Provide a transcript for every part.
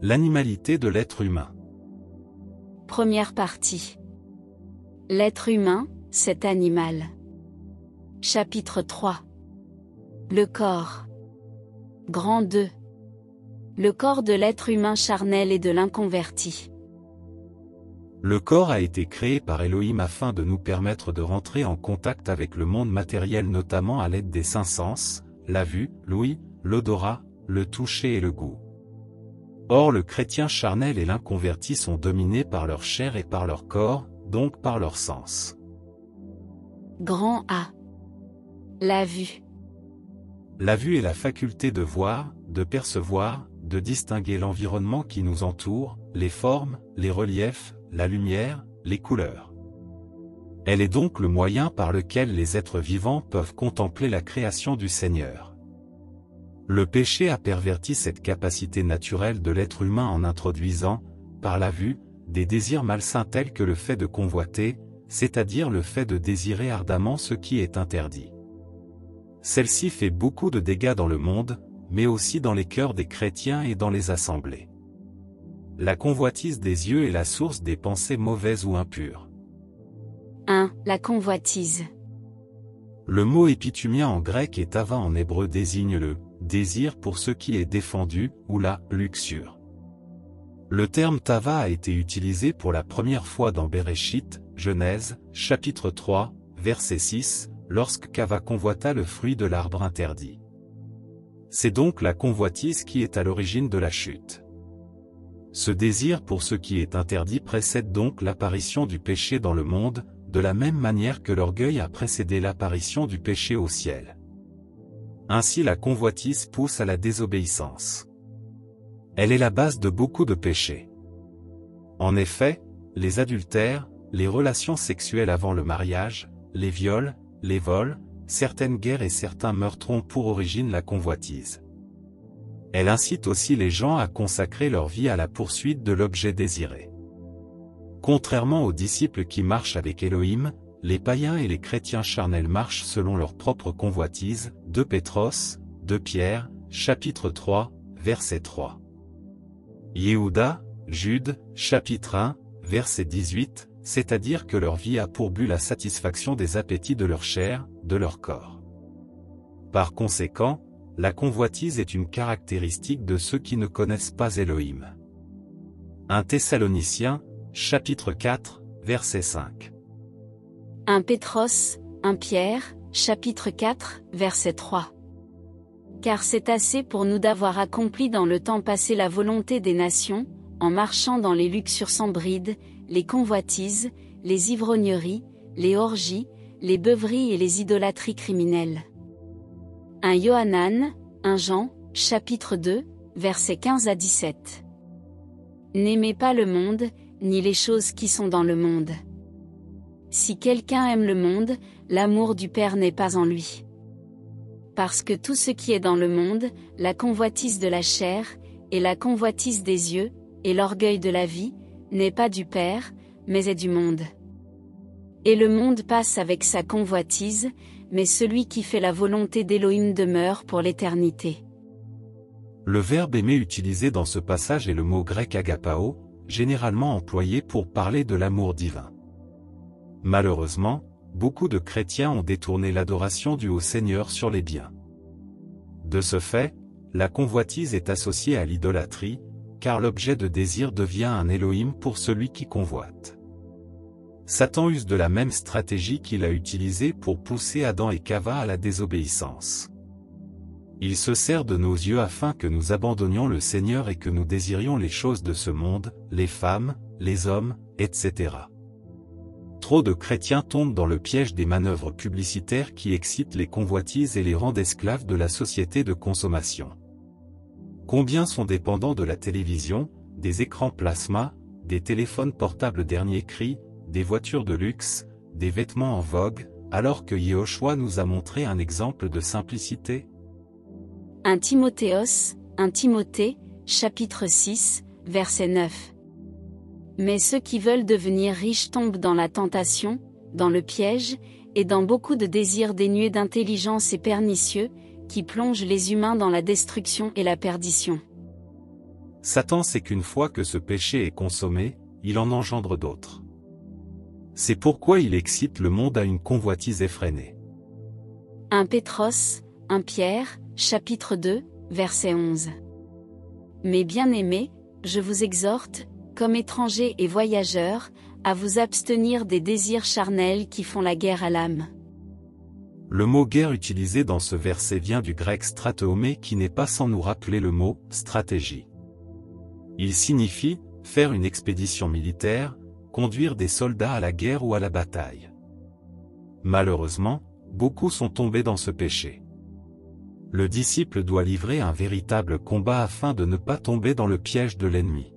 L'animalité de l'être humain. Première partie. L'être humain, cet animal. Chapitre 3. Le corps. Grand 2. Le corps de l'être humain charnel et de l'inconverti. Le corps a été créé par Elohim afin de nous permettre de rentrer en contact avec le monde matériel, notamment à l'aide des cinq sens, la vue, l'ouïe, l'odorat, le toucher et le goût. Or le chrétien charnel et l'inconverti sont dominés par leur chair et par leur corps, donc par leurs sens. Grand A. La vue. La vue est la faculté de voir, de percevoir, de distinguer l'environnement qui nous entoure, les formes, les reliefs, la lumière, les couleurs. Elle est donc le moyen par lequel les êtres vivants peuvent contempler la création du Seigneur. Le péché a perverti cette capacité naturelle de l'être humain en introduisant, par la vue, des désirs malsains tels que le fait de convoiter, c'est-à-dire le fait de désirer ardemment ce qui est interdit. Celle-ci fait beaucoup de dégâts dans le monde, mais aussi dans les cœurs des chrétiens et dans les assemblées. La convoitise des yeux est la source des pensées mauvaises ou impures. 1. La convoitise. Le mot épitumia en grec et tava en hébreu désigne le « désir » pour ce qui est défendu, ou la « luxure ». Le terme tava a été utilisé pour la première fois dans Béréchit, Genèse, chapitre 3, verset 6, lorsque Cava convoita le fruit de l'arbre interdit. C'est donc la convoitise qui est à l'origine de la chute. Ce désir pour ce qui est interdit précède donc l'apparition du péché dans le monde, de la même manière que l'orgueil a précédé l'apparition du péché au ciel. Ainsi la convoitise pousse à la désobéissance. Elle est la base de beaucoup de péchés. En effet, les adultères, les relations sexuelles avant le mariage, les viols, les vols, certaines guerres et certains meurtres ont pour origine la convoitise. Elle incite aussi les gens à consacrer leur vie à la poursuite de l'objet désiré. Contrairement aux disciples qui marchent avec Elohim, les païens et les chrétiens charnels marchent selon leur propre convoitise, 2 Pétros, 2 Pierre, chapitre 3, verset 3. Yehuda, Jude, chapitre 1, verset 18, c'est-à-dire que leur vie a pour but la satisfaction des appétits de leur chair, de leur corps. Par conséquent, la convoitise est une caractéristique de ceux qui ne connaissent pas Elohim. 1 Thessaloniciens, chapitre 4, verset 5. 1 Pétros, 1 Pierre, chapitre 4, verset 3. Car c'est assez pour nous d'avoir accompli dans le temps passé la volonté des nations, en marchant dans les luxures sans bride, les convoitises, les ivrogneries, les orgies, les beuveries et les idolâtries criminelles. 1 Yohanan, 1 Jean, chapitre 2, versets 15 à 17. N'aimez pas le monde, ni les choses qui sont dans le monde. Si quelqu'un aime le monde, l'amour du Père n'est pas en lui. Parce que tout ce qui est dans le monde, la convoitise de la chair, et la convoitise des yeux, et l'orgueil de la vie, n'est pas du Père, mais est du monde. Et le monde passe avec sa convoitise, mais celui qui fait la volonté d'Elohim demeure pour l'éternité. Le verbe aimer utilisé dans ce passage est le mot grec agapao, généralement employé pour parler de l'amour divin. Malheureusement, beaucoup de chrétiens ont détourné l'adoration due au Seigneur sur les biens. De ce fait, la convoitise est associée à l'idolâtrie, car l'objet de désir devient un Elohim pour celui qui convoite. Satan use de la même stratégie qu'il a utilisée pour pousser Adam et Cava à la désobéissance. Il se sert de nos yeux afin que nous abandonnions le Seigneur et que nous désirions les choses de ce monde, les femmes, les hommes, etc. Trop de chrétiens tombent dans le piège des manœuvres publicitaires qui excitent les convoitises et les rendent esclaves de la société de consommation. Combien sont dépendants de la télévision, des écrans plasma, des téléphones portables dernier cri, des voitures de luxe, des vêtements en vogue, alors que Yehoshua nous a montré un exemple de simplicité. 1 Timothée, 1 Timothée, chapitre 6, verset 9. Mais ceux qui veulent devenir riches tombent dans la tentation, dans le piège, et dans beaucoup de désirs dénués d'intelligence et pernicieux, qui plongent les humains dans la destruction et la perdition. Satan sait qu'une fois que ce péché est consommé, il en engendre d'autres. C'est pourquoi il excite le monde à une convoitise effrénée. 1 Pétros, 1 Pierre, chapitre 2, verset 11. Mes bien-aimés, je vous exhorte, comme étrangers et voyageurs, à vous abstenir des désirs charnels qui font la guerre à l'âme. Le mot « guerre » utilisé dans ce verset vient du grec « stratéomé » qui n'est pas sans nous rappeler le mot « stratégie ». Il signifie « faire une expédition militaire », « conduire des soldats à la guerre ou à la bataille ». Malheureusement, beaucoup sont tombés dans ce péché. Le disciple doit livrer un véritable combat afin de ne pas tomber dans le piège de l'ennemi.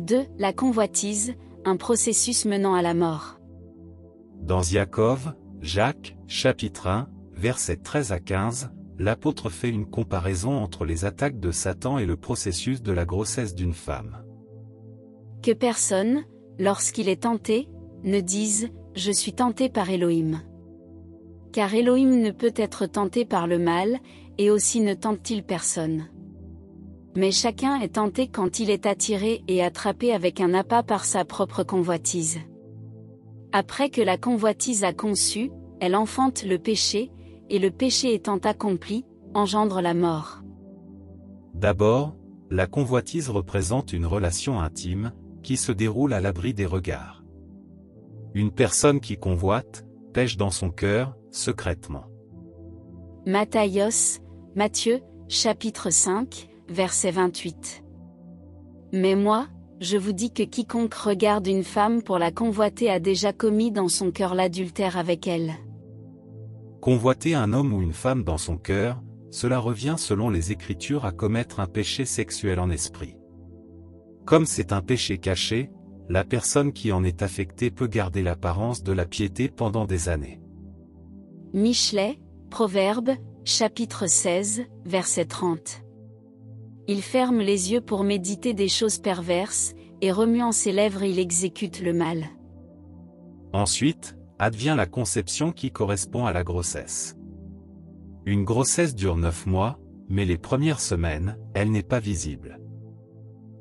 2. La convoitise, un processus menant à la mort. Dans Yaakov, Jacques, chapitre 1, versets 13 à 15, l'apôtre fait une comparaison entre les attaques de Satan et le processus de la grossesse d'une femme. Que personne, lorsqu'il est tenté, ne dise « Je suis tenté par Elohim ». Car Elohim ne peut être tenté par le mal, et aussi ne tente-t-il personne. Mais chacun est tenté quand il est attiré et attrapé avec un appât par sa propre convoitise. Après que la convoitise a conçu, elle enfante le péché, et le péché étant accompli, engendre la mort. D'abord, la convoitise représente une relation intime, qui se déroule à l'abri des regards. Une personne qui convoite, pêche dans son cœur, secrètement. Matthieu, chapitre 5, verset 28. Mais moi, je vous dis que quiconque regarde une femme pour la convoiter a déjà commis dans son cœur l'adultère avec elle. Convoiter un homme ou une femme dans son cœur, cela revient selon les Écritures à commettre un péché sexuel en esprit. Comme c'est un péché caché, la personne qui en est affectée peut garder l'apparence de la piété pendant des années. Michelet, Proverbes, chapitre 16, verset 30. Il ferme les yeux pour méditer des choses perverses, et remuant ses lèvres il exécute le mal. Ensuite, advient la conception qui correspond à la grossesse. Une grossesse dure 9 mois, mais les premières semaines, elle n'est pas visible.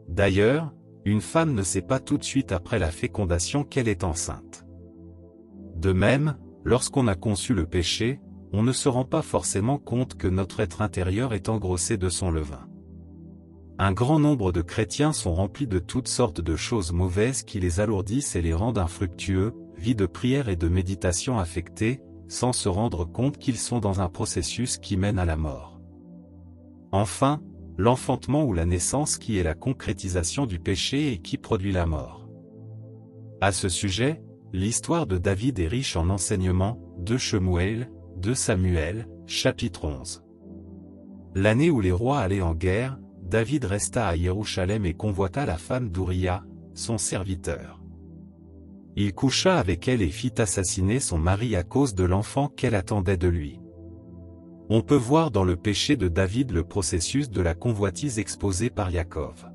D'ailleurs, une femme ne sait pas tout de suite après la fécondation qu'elle est enceinte. De même, lorsqu'on a conçu le péché, on ne se rend pas forcément compte que notre être intérieur est engrossé de son levain. Un grand nombre de chrétiens sont remplis de toutes sortes de choses mauvaises qui les alourdissent et les rendent infructueux, vie de prière et de méditation affectée, sans se rendre compte qu'ils sont dans un processus qui mène à la mort. Enfin, l'enfantement ou la naissance qui est la concrétisation du péché et qui produit la mort. À ce sujet, l'histoire de David est riche en enseignements, 2 Samuel, chapitre 11. L'année où les rois allaient en guerre, David resta à Jérusalem et convoita la femme d'Ouria, son serviteur. Il coucha avec elle et fit assassiner son mari à cause de l'enfant qu'elle attendait de lui. On peut voir dans le péché de David le processus de la convoitise exposé par Yaakov.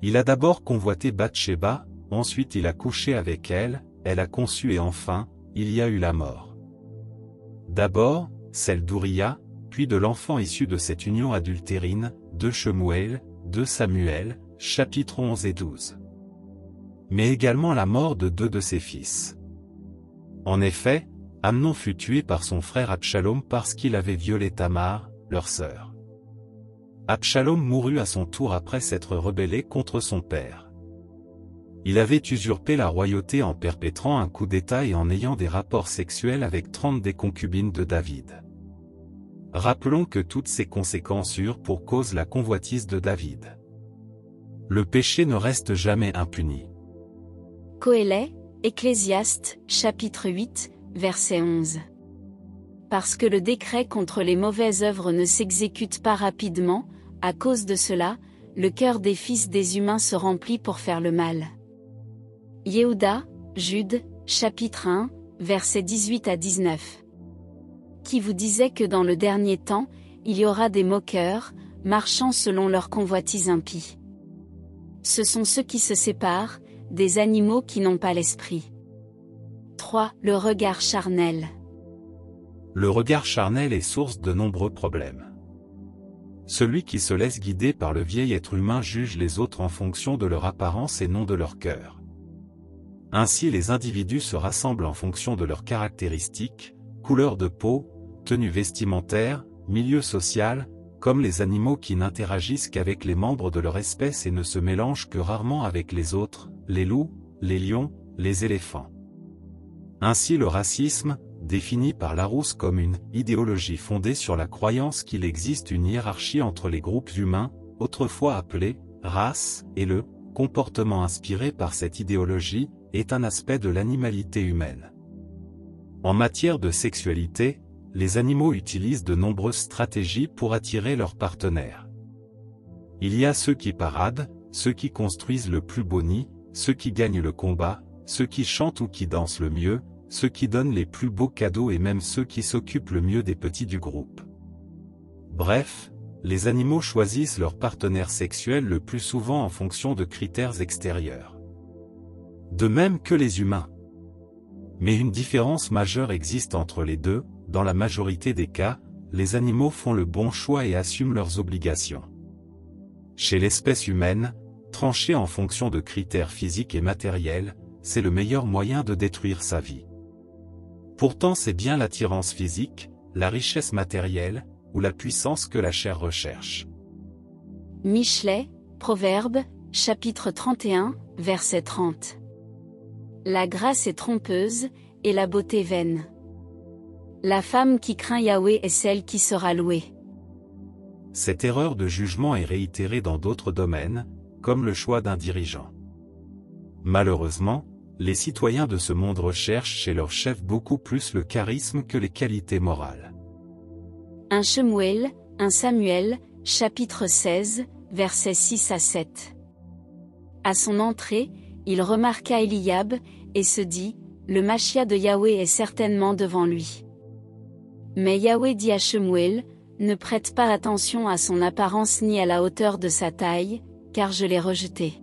Il a d'abord convoité Bathsheba, ensuite il a couché avec elle, elle a conçu et enfin, il y a eu la mort. D'abord, celle d'Ouria, puis de l'enfant issu de cette union adultérine, 2 Samuel, chapitres 11 et 12. Mais également la mort de 2 de ses fils. En effet, Amnon fut tué par son frère Absalom parce qu'il avait violé Tamar, leur sœur. Absalom mourut à son tour après s'être rebellé contre son père. Il avait usurpé la royauté en perpétrant un coup d'État et en ayant des rapports sexuels avec 30 des concubines de David. Rappelons que toutes ces conséquences eurent pour cause la convoitise de David. Le péché ne reste jamais impuni. Coëlet, Ecclésiaste, chapitre 8, verset 11. Parce que le décret contre les mauvaises œuvres ne s'exécute pas rapidement, à cause de cela, le cœur des fils des humains se remplit pour faire le mal. Jude, chapitre 1, versets 18 à 19. Qui vous disait que dans le dernier temps, il y aura des moqueurs, marchant selon leur convoitise impie. Ce sont ceux qui se séparent, des animaux qui n'ont pas l'esprit. 3. Le regard charnel. Le regard charnel est source de nombreux problèmes. Celui qui se laisse guider par le vieil être humain juge les autres en fonction de leur apparence et non de leur cœur. Ainsi les individus se rassemblent en fonction de leurs caractéristiques, couleur de peau, tenue vestimentaire, milieu social, comme les animaux qui n'interagissent qu'avec les membres de leur espèce et ne se mélangent que rarement avec les autres, les loups, les lions, les éléphants. Ainsi le racisme, défini par Larousse comme une « idéologie fondée sur la croyance qu'il existe une hiérarchie entre les groupes humains, autrefois appelés « races », et le « comportement inspiré par cette idéologie » est un aspect de l'animalité humaine. En matière de sexualité, les animaux utilisent de nombreuses stratégies pour attirer leurs partenaires. Il y a ceux qui paradent, ceux qui construisent le plus beau nid, ceux qui gagnent le combat, ceux qui chantent ou qui dansent le mieux, ceux qui donnent les plus beaux cadeaux et même ceux qui s'occupent le mieux des petits du groupe. Bref, les animaux choisissent leur partenaire sexuel le plus souvent en fonction de critères extérieurs. De même que les humains. Mais une différence majeure existe entre les deux. Dans la majorité des cas, les animaux font le bon choix et assument leurs obligations. Chez l'espèce humaine, trancher en fonction de critères physiques et matériels, c'est le meilleur moyen de détruire sa vie. Pourtant c'est bien l'attirance physique, la richesse matérielle, ou la puissance que la chair recherche. Michelet, Proverbe, chapitre 31, verset 30. La grâce est trompeuse, et la beauté vaine. La femme qui craint Yahweh est celle qui sera louée. Cette erreur de jugement est réitérée dans d'autres domaines, comme le choix d'un dirigeant. Malheureusement, les citoyens de ce monde recherchent chez leur chef beaucoup plus le charisme que les qualités morales. 1 Shemuel, 1 Samuel, chapitre 16, versets 6 à 7. À son entrée, il remarqua Eliab, et se dit, « Le Machia de Yahweh est certainement devant lui. » Mais Yahweh dit à Shemuel, « Ne prête pas attention à son apparence ni à la hauteur de sa taille, car je l'ai rejeté. »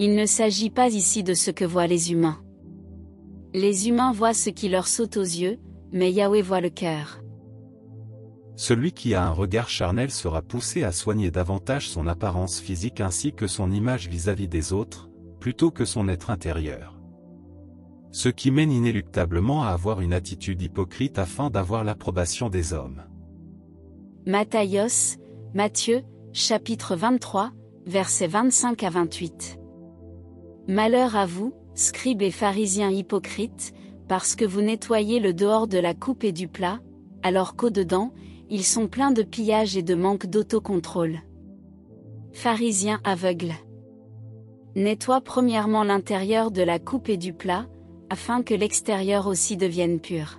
Il ne s'agit pas ici de ce que voient les humains. Les humains voient ce qui leur saute aux yeux, mais Yahweh voit le cœur. Celui qui a un regard charnel sera poussé à soigner davantage son apparence physique ainsi que son image vis-à-vis des autres, plutôt que son être intérieur. Ce qui mène inéluctablement à avoir une attitude hypocrite afin d'avoir l'approbation des hommes. Matthieu, chapitre 23, versets 25 à 28. Malheur à vous, scribes et pharisiens hypocrites, parce que vous nettoyez le dehors de la coupe et du plat, alors qu'au-dedans, ils sont pleins de pillage et de manque d'autocontrôle. Pharisiens aveugles. Nettoie premièrement l'intérieur de la coupe et du plat, afin que l'extérieur aussi devienne pur.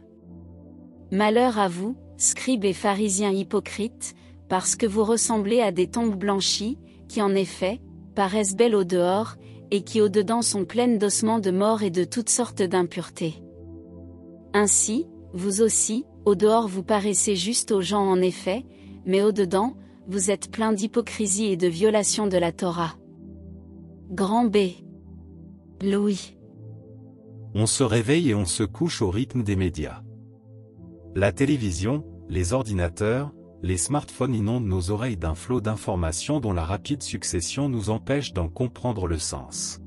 Malheur à vous, scribes et pharisiens hypocrites, parce que vous ressemblez à des tombes blanchies, qui en effet, paraissent belles au dehors, et qui au-dedans sont pleines d'ossements de mort et de toutes sortes d'impuretés. Ainsi, vous aussi, au dehors vous paraissez juste aux gens en effet, mais au-dedans, vous êtes plein d'hypocrisie et de violation de la Torah. Grand B. Louis. On se réveille et on se couche au rythme des médias. La télévision, les ordinateurs, les smartphones inondent nos oreilles d'un flot d'informations dont la rapide succession nous empêche d'en comprendre le sens.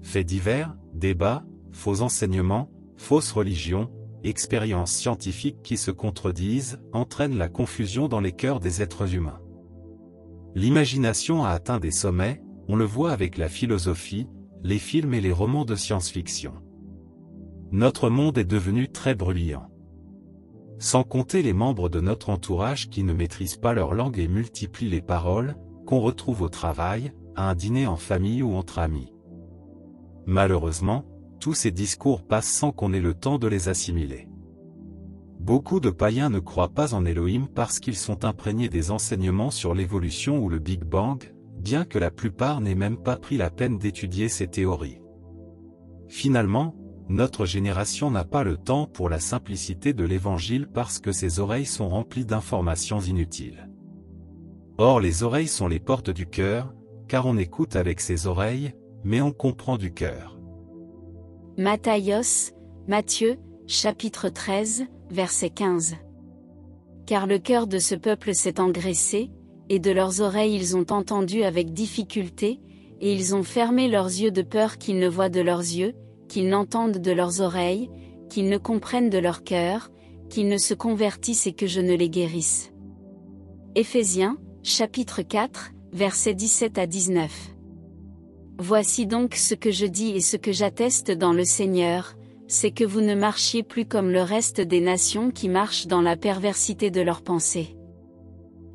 Faits divers, débats, faux enseignements, fausses religions, expériences scientifiques qui se contredisent, entraînent la confusion dans les cœurs des êtres humains. L'imagination a atteint des sommets, on le voit avec la philosophie, les films et les romans de science-fiction. Notre monde est devenu très bruyant. Sans compter les membres de notre entourage qui ne maîtrisent pas leur langue et multiplient les paroles, qu'on retrouve au travail, à un dîner en famille ou entre amis. Malheureusement, tous ces discours passent sans qu'on ait le temps de les assimiler. Beaucoup de païens ne croient pas en Elohim parce qu'ils sont imprégnés des enseignements sur l'évolution ou le Big Bang, bien que la plupart n'aient même pas pris la peine d'étudier ces théories. Finalement, notre génération n'a pas le temps pour la simplicité de l'Évangile parce que ses oreilles sont remplies d'informations inutiles. Or les oreilles sont les portes du cœur, car on écoute avec ses oreilles, mais on comprend du cœur. Matthieu, chapitre 13, verset 15. car le cœur de ce peuple s'est engraissé, et de leurs oreilles ils ont entendu avec difficulté, et ils ont fermé leurs yeux de peur qu'ils ne voient de leurs yeux, qu'ils n'entendent de leurs oreilles, qu'ils ne comprennent de leur cœur, qu'ils ne se convertissent et que je ne les guérisse. Éphésiens, chapitre 4, versets 17 à 19. Voici donc ce que je dis et ce que j'atteste dans le Seigneur, c'est que vous ne marchiez plus comme le reste des nations qui marchent dans la perversité de leurs pensées.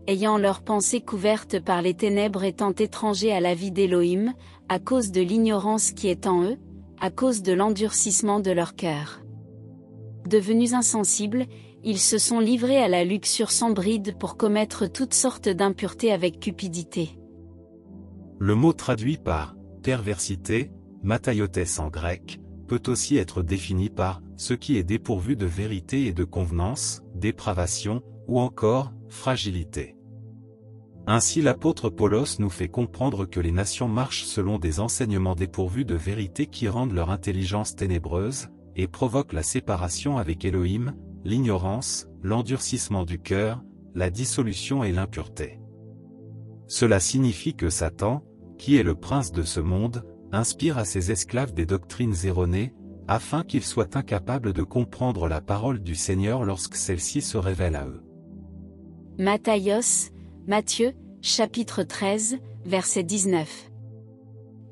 Ayant leurs pensées couvertes par les ténèbres étant étrangers à la vie d'Elohim, à cause de l'ignorance qui est en eux, à cause de l'endurcissement de leur cœur. Devenus insensibles, ils se sont livrés à la luxure sans bride pour commettre toutes sortes d'impuretés avec cupidité. Le mot traduit par « perversité », « mataiotes » en grec, peut aussi être défini par « ce qui est dépourvu de vérité et de convenance, dépravation » ou encore « fragilité ». Ainsi l'apôtre Paulos nous fait comprendre que les nations marchent selon des enseignements dépourvus de vérité qui rendent leur intelligence ténébreuse, et provoquent la séparation avec Elohim, l'ignorance, l'endurcissement du cœur, la dissolution et l'impureté. Cela signifie que Satan, qui est le prince de ce monde, inspire à ses esclaves des doctrines erronées, afin qu'ils soient incapables de comprendre la parole du Seigneur lorsque celle-ci se révèle à eux. Matthieu, chapitre 13, verset 19.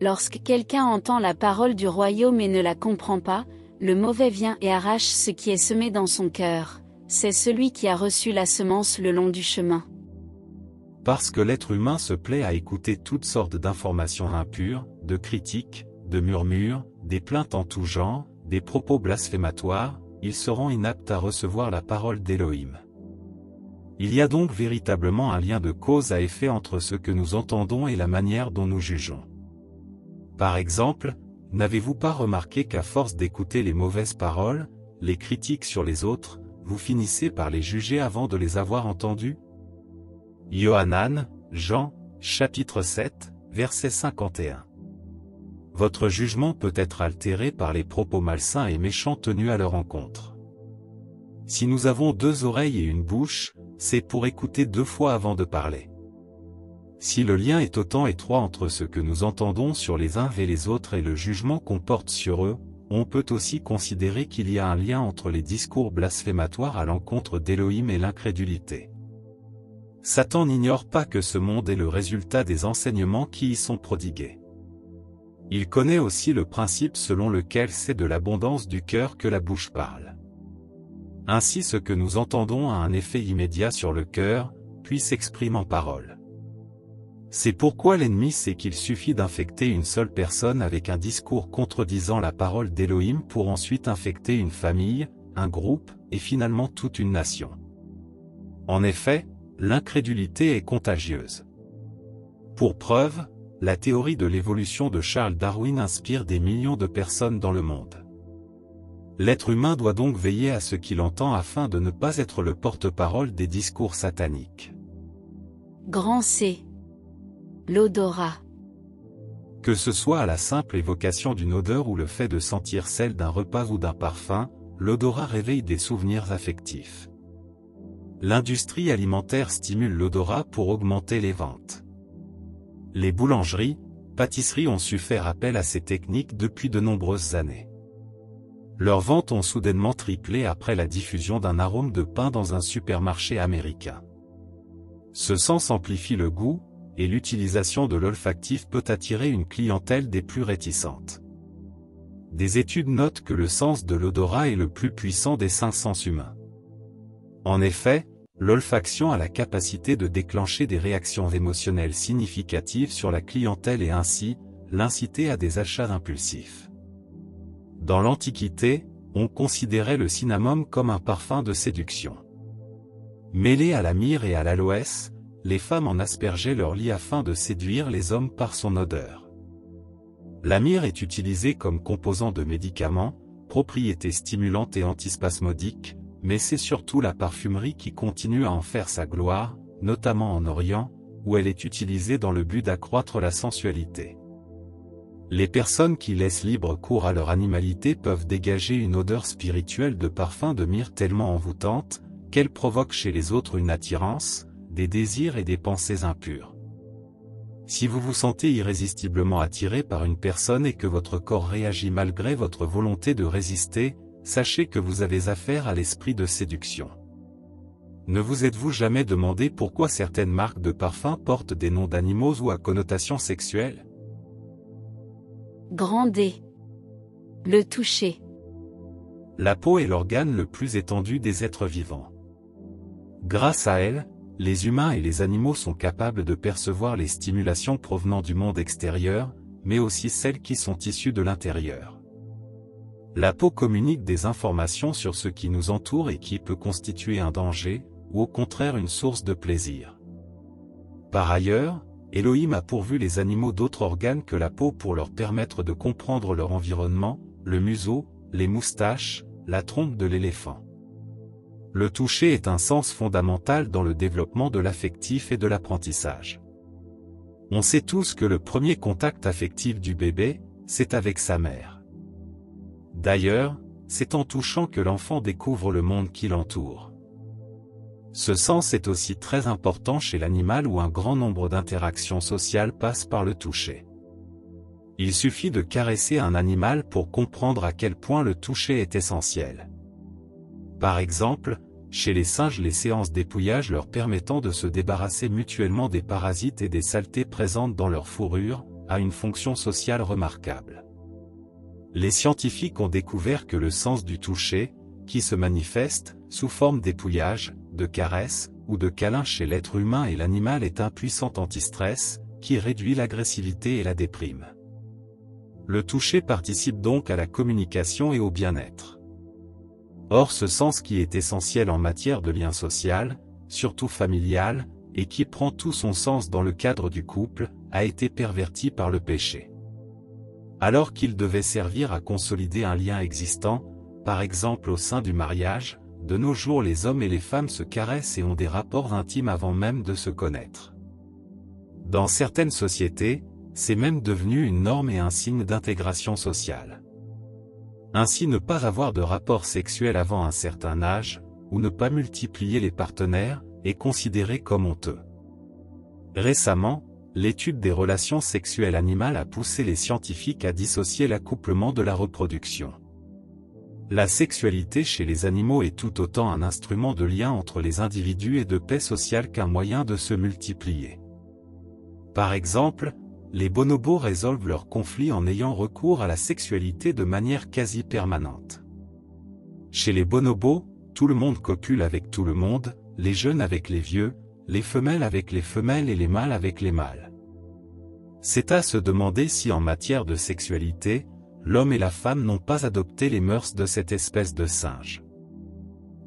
Lorsque quelqu'un entend la parole du royaume et ne la comprend pas, le mauvais vient et arrache ce qui est semé dans son cœur, c'est celui qui a reçu la semence le long du chemin. Parce que l'être humain se plaît à écouter toutes sortes d'informations impures, de critiques, de murmures, des plaintes en tout genre, des propos blasphématoires, il se rend inapte à recevoir la parole d'Élohim. Il y a donc véritablement un lien de cause à effet entre ce que nous entendons et la manière dont nous jugeons. Par exemple, n'avez-vous pas remarqué qu'à force d'écouter les mauvaises paroles, les critiques sur les autres, vous finissez par les juger avant de les avoir entendues ? Yohanan, Jean, chapitre 7, verset 51. Votre jugement peut être altéré par les propos malsains et méchants tenus à leur encontre. Si nous avons deux oreilles et une bouche, c'est pour écouter deux fois avant de parler. Si le lien est autant étroit entre ce que nous entendons sur les uns et les autres et le jugement qu'on porte sur eux, on peut aussi considérer qu'il y a un lien entre les discours blasphématoires à l'encontre d'Élohim et l'incrédulité. Satan n'ignore pas que ce monde est le résultat des enseignements qui y sont prodigués. Il connaît aussi le principe selon lequel c'est de l'abondance du cœur que la bouche parle. Ainsi ce que nous entendons a un effet immédiat sur le cœur, puis s'exprime en paroles. C'est pourquoi l'ennemi sait qu'il suffit d'infecter une seule personne avec un discours contredisant la parole d'Élohim pour ensuite infecter une famille, un groupe, et finalement toute une nation. En effet, l'incrédulité est contagieuse. Pour preuve, la théorie de l'évolution de Charles Darwin inspire des millions de personnes dans le monde. L'être humain doit donc veiller à ce qu'il entend afin de ne pas être le porte-parole des discours sataniques. Grand C. L'odorat. Que ce soit à la simple évocation d'une odeur ou le fait de sentir celle d'un repas ou d'un parfum, l'odorat réveille des souvenirs affectifs. L'industrie alimentaire stimule l'odorat pour augmenter les ventes. Les boulangeries, pâtisseries ont su faire appel à ces techniques depuis de nombreuses années. Leurs ventes ont soudainement triplé après la diffusion d'un arôme de pain dans un supermarché américain. Ce sens amplifie le goût, et l'utilisation de l'olfactif peut attirer une clientèle des plus réticentes. Des études notent que le sens de l'odorat est le plus puissant des 5 sens humains. En effet, l'olfaction a la capacité de déclencher des réactions émotionnelles significatives sur la clientèle et ainsi, l'inciter à des achats impulsifs. Dans l'Antiquité, on considérait le cinnamome comme un parfum de séduction. Mêlé à la myrrhe et à l'aloès, les femmes en aspergeaient leur lit afin de séduire les hommes par son odeur. La myrrhe est utilisée comme composant de médicaments, propriété stimulante et antispasmodique, mais c'est surtout la parfumerie qui continue à en faire sa gloire, notamment en Orient, où elle est utilisée dans le but d'accroître la sensualité. Les personnes qui laissent libre cours à leur animalité peuvent dégager une odeur spirituelle de parfum de myrrhe tellement envoûtante, qu'elle provoque chez les autres une attirance, des désirs et des pensées impures. Si vous vous sentez irrésistiblement attiré par une personne et que votre corps réagit malgré votre volonté de résister, sachez que vous avez affaire à l'esprit de séduction. Ne vous êtes-vous jamais demandé pourquoi certaines marques de parfums portent des noms d'animaux ou à connotation sexuelle? Grand D. Le toucher. La peau est l'organe le plus étendu des êtres vivants. Grâce à elle, les humains et les animaux sont capables de percevoir les stimulations provenant du monde extérieur, mais aussi celles qui sont issues de l'intérieur. La peau communique des informations sur ce qui nous entoure et qui peut constituer un danger, ou au contraire une source de plaisir. Par ailleurs, Elohim a pourvu les animaux d'autres organes que la peau pour leur permettre de comprendre leur environnement, le museau, les moustaches, la trompe de l'éléphant. Le toucher est un sens fondamental dans le développement de l'affectif et de l'apprentissage. On sait tous que le premier contact affectif du bébé, c'est avec sa mère. D'ailleurs, c'est en touchant que l'enfant découvre le monde qui l'entoure. Ce sens est aussi très important chez l'animal où un grand nombre d'interactions sociales passent par le toucher. Il suffit de caresser un animal pour comprendre à quel point le toucher est essentiel. Par exemple, chez les singes, les séances d'épouillage leur permettant de se débarrasser mutuellement des parasites et des saletés présentes dans leur fourrure, a une fonction sociale remarquable. Les scientifiques ont découvert que le sens du toucher, qui se manifeste, sous forme d'épouillage, de caresses, ou de câlins chez l'être humain et l'animal est un puissant antistress, qui réduit l'agressivité et la déprime. Le toucher participe donc à la communication et au bien-être. Or ce sens qui est essentiel en matière de lien social, surtout familial, et qui prend tout son sens dans le cadre du couple, a été perverti par le péché. Alors qu'il devait servir à consolider un lien existant, par exemple au sein du mariage, de nos jours les hommes et les femmes se caressent et ont des rapports intimes avant même de se connaître. Dans certaines sociétés, c'est même devenu une norme et un signe d'intégration sociale. Ainsi, ne pas avoir de rapport sexuel avant un certain âge, ou ne pas multiplier les partenaires, est considéré comme honteux. Récemment, l'étude des relations sexuelles animales a poussé les scientifiques à dissocier l'accouplement de la reproduction. La sexualité chez les animaux est tout autant un instrument de lien entre les individus et de paix sociale qu'un moyen de se multiplier. Par exemple, les bonobos résolvent leurs conflits en ayant recours à la sexualité de manière quasi permanente. Chez les bonobos, tout le monde copule avec tout le monde, les jeunes avec les vieux, les femelles avec les femelles et les mâles avec les mâles. C'est à se demander si en matière de sexualité, l'homme et la femme n'ont pas adopté les mœurs de cette espèce de singe.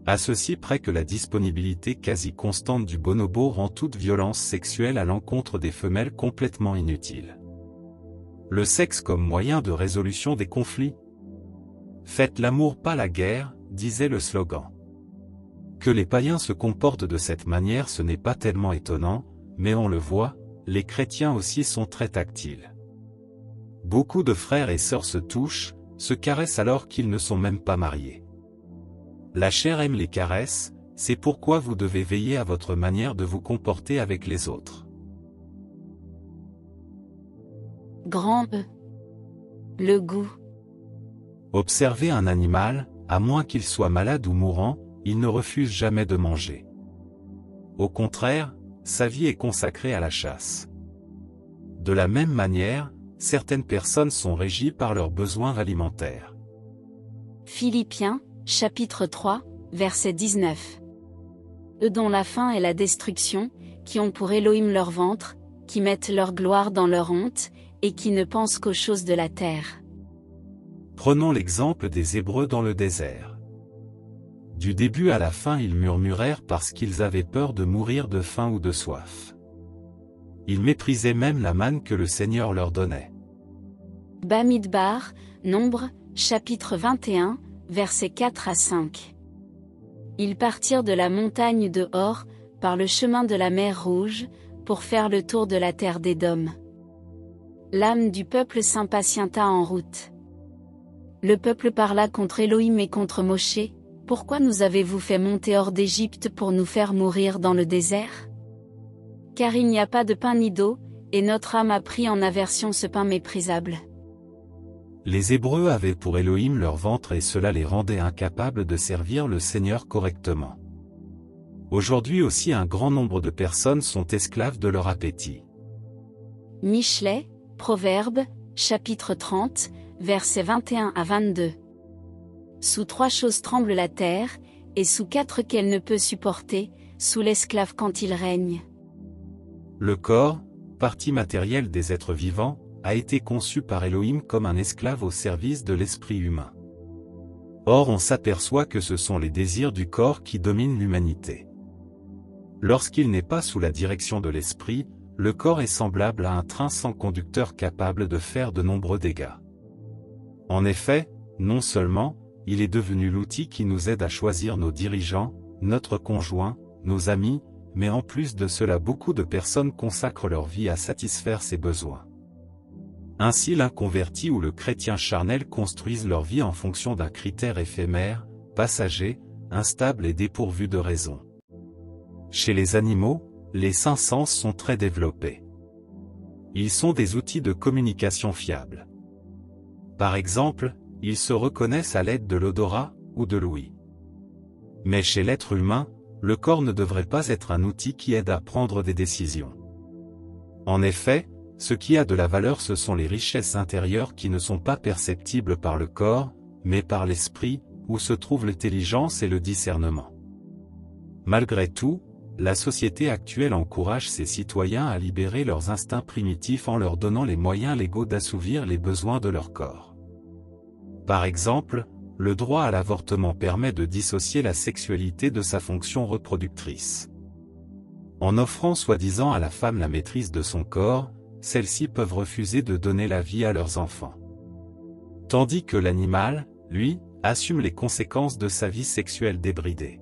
À ceci près que la disponibilité quasi constante du bonobo rend toute violence sexuelle à l'encontre des femelles complètement inutile. Le sexe comme moyen de résolution des conflits? Faites l'amour pas la guerre, disait le slogan. Que les païens se comportent de cette manière ce n'est pas tellement étonnant, mais on le voit, les chrétiens aussi sont très tactiles. Beaucoup de frères et sœurs se touchent, se caressent alors qu'ils ne sont même pas mariés. La chair aime les caresses, c'est pourquoi vous devez veiller à votre manière de vous comporter avec les autres. Grand E. Le goût. Observez un animal, à moins qu'il soit malade ou mourant, il ne refuse jamais de manger. Au contraire, sa vie est consacrée à la chasse. De la même manière, certaines personnes sont régies par leurs besoins alimentaires. Philippiens. Chapitre 3, verset 19. Eux dont la faim est la destruction, qui ont pour Elohim leur ventre, qui mettent leur gloire dans leur honte, et qui ne pensent qu'aux choses de la terre. Prenons l'exemple des Hébreux dans le désert. Du début à la fin ils murmurèrent parce qu'ils avaient peur de mourir de faim ou de soif. Ils méprisaient même la manne que le Seigneur leur donnait. Bamidbar, Nombre, chapitre 21, versets 4 à 5. Ils partirent de la montagne de Hor, par le chemin de la mer Rouge, pour faire le tour de la terre d'Édom. L'âme du peuple s'impatienta en route. Le peuple parla contre Elohim et contre Moshe, Pourquoi nous avez-vous fait monter hors d'Égypte pour nous faire mourir dans le désert? Car il n'y a pas de pain ni d'eau, et notre âme a pris en aversion ce pain méprisable. » Les Hébreux avaient pour Elohim leur ventre et cela les rendait incapables de servir le Seigneur correctement. Aujourd'hui aussi un grand nombre de personnes sont esclaves de leur appétit. Michelet, Proverbes, chapitre 30, versets 21 à 22. Sous trois choses tremble la terre, et sous quatre qu'elle ne peut supporter, sous l'esclave quand il règne. Le corps, partie matérielle des êtres vivants, a été conçu par Elohim comme un esclave au service de l'esprit humain. Or on s'aperçoit que ce sont les désirs du corps qui dominent l'humanité. Lorsqu'il n'est pas sous la direction de l'esprit, le corps est semblable à un train sans conducteur capable de faire de nombreux dégâts. En effet, non seulement, il est devenu l'outil qui nous aide à choisir nos dirigeants, notre conjoint, nos amis, mais en plus de cela beaucoup de personnes consacrent leur vie à satisfaire ces besoins. Ainsi l'inconverti ou le chrétien charnel construisent leur vie en fonction d'un critère éphémère, passager, instable et dépourvu de raison. Chez les animaux, les cinq sens sont très développés. Ils sont des outils de communication fiables. Par exemple, ils se reconnaissent à l'aide de l'odorat ou de l'ouïe. Mais chez l'être humain, le corps ne devrait pas être un outil qui aide à prendre des décisions. En effet, ce qui a de la valeur, ce sont les richesses intérieures qui ne sont pas perceptibles par le corps, mais par l'esprit, où se trouvent l'intelligence et le discernement. Malgré tout, la société actuelle encourage ses citoyens à libérer leurs instincts primitifs en leur donnant les moyens légaux d'assouvir les besoins de leur corps. Par exemple, le droit à l'avortement permet de dissocier la sexualité de sa fonction reproductrice. En offrant soi-disant à la femme la maîtrise de son corps, celles-ci peuvent refuser de donner la vie à leurs enfants. Tandis que l'animal, lui, assume les conséquences de sa vie sexuelle débridée.